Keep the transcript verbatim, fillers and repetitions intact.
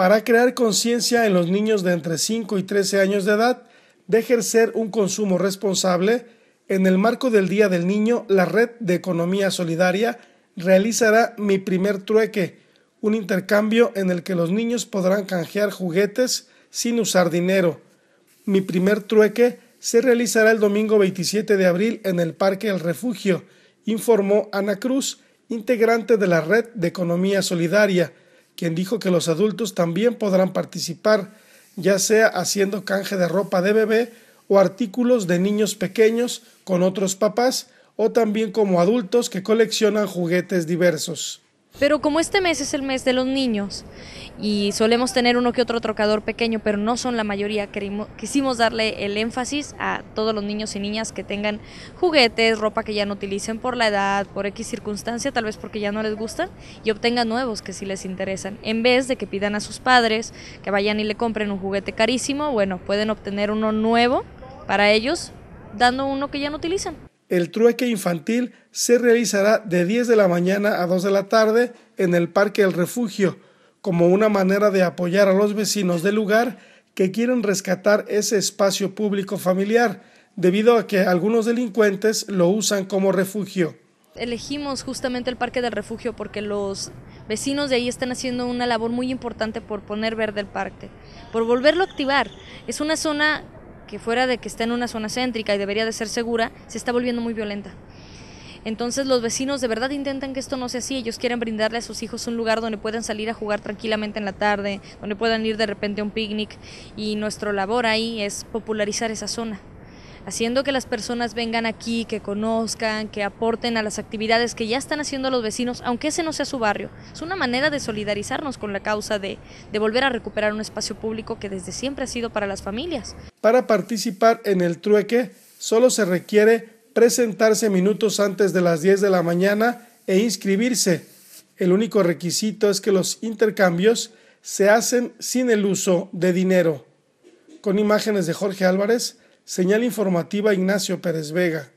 para crear conciencia en los niños de entre cinco y trece años de edad de ejercer un consumo responsable. En el marco del Día del Niño, la Red de Economía Solidaria realizará Mi Primer Trueque, un intercambio en el que los niños podrán canjear juguetes sin usar dinero. Mi Primer Trueque se realizará el domingo veintisiete de abril en el Parque El Refugio, informó Anna Cruz, integrante de la Red de Economía Solidaria, quien dijo que los adultos también podrán participar, ya sea haciendo canje de ropa de bebé o artículos de niños pequeños con otros papás, o también como adultos que coleccionan juguetes diversos. Pero como este mes es el mes de los niños y solemos tener uno que otro trocador pequeño, pero no son la mayoría, quisimos darle el énfasis a todos los niños y niñas que tengan juguetes, ropa que ya no utilicen por la edad, por X circunstancia, tal vez porque ya no les gustan, y obtengan nuevos que sí les interesan. En vez de que pidan a sus padres que vayan y le compren un juguete carísimo, bueno, pueden obtener uno nuevo para ellos, dando uno que ya no utilizan. El trueque infantil se realizará de diez de la mañana a dos de la tarde en el Parque El Refugio, como una manera de apoyar a los vecinos del lugar que quieren rescatar ese espacio público familiar, debido a que algunos delincuentes lo usan como refugio. Elegimos justamente el Parque del Refugio porque los vecinos de ahí están haciendo una labor muy importante por poner verde el parque, por volverlo a activar. Es una zona que fuera de que está en una zona céntrica y debería de ser segura, se está volviendo muy violenta. Entonces los vecinos de verdad intentan que esto no sea así, ellos quieren brindarle a sus hijos un lugar donde puedan salir a jugar tranquilamente en la tarde, donde puedan ir de repente a un picnic, y nuestra labor ahí es popularizar esa zona, haciendo que las personas vengan aquí, que conozcan, que aporten a las actividades que ya están haciendo los vecinos, aunque ese no sea su barrio. Es una manera de solidarizarnos con la causa de, de volver a recuperar un espacio público que desde siempre ha sido para las familias. Para participar en el trueque, solo se requiere presentarse minutos antes de las diez de la mañana e inscribirse. El único requisito es que los intercambios se hacen sin el uso de dinero. Con imágenes de Jorge Álvarez, Señal Informativa, Ignacio Pérez Vega.